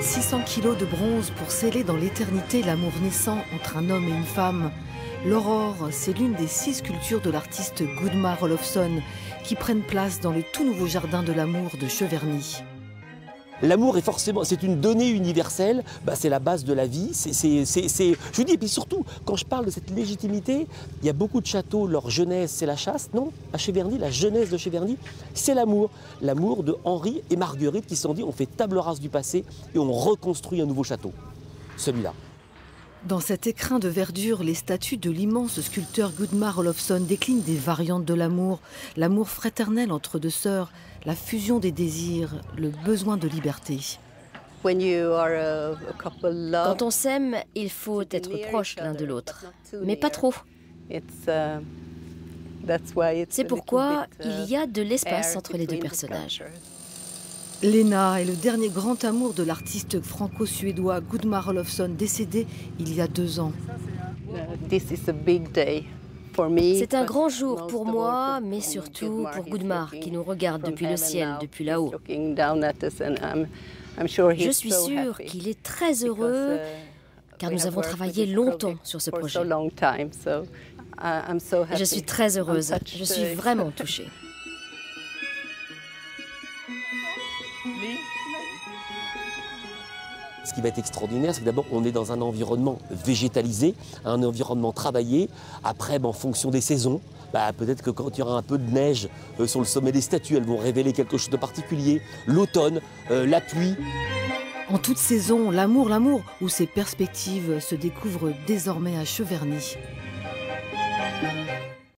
600 kilos de bronze pour sceller dans l'éternité l'amour naissant entre un homme et une femme. L'aurore, c'est l'une des 6 sculptures de l'artiste Gudmar Olovson qui prennent place dans le tout nouveau jardin de l'amour de Cheverny. L'amour est forcément, c'est une donnée universelle, c'est la base de la vie, et puis surtout, quand je parle de cette légitimité, il y a beaucoup de châteaux, leur jeunesse c'est la chasse, non, à Cheverny, la jeunesse de Cheverny, c'est l'amour. L'amour de Henri et Marguerite qui se sont dit, on fait table rase du passé et on reconstruit un nouveau château, celui-là. Dans cet écrin de verdure, les statues de l'immense sculpteur Gudmar Olovson déclinent des variantes de l'amour. L'amour fraternel entre deux sœurs, la fusion des désirs, le besoin de liberté. Quand on s'aime, il faut être proche l'un de l'autre, mais pas trop. C'est pourquoi il y a de l'espace entre les deux personnages. Léna est le dernier grand amour de l'artiste franco-suédois Gudmar Olovson, décédé il y a 2 ans. C'est un grand jour pour moi, mais surtout pour Gudmar, qui nous regarde depuis le ciel, depuis là-haut. Je suis sûre qu'il est très heureux, car nous avons travaillé longtemps sur ce projet. Je suis très heureuse, je suis vraiment touchée. Ce qui va être extraordinaire, c'est que d'abord on est dans un environnement végétalisé, un environnement travaillé. Après, en fonction des saisons, peut-être que quand il y aura un peu de neige sur le sommet des statues, elles vont révéler quelque chose de particulier. L'automne, la pluie. En toute saison, l'amour, où ces perspectives se découvrent désormais à Cheverny.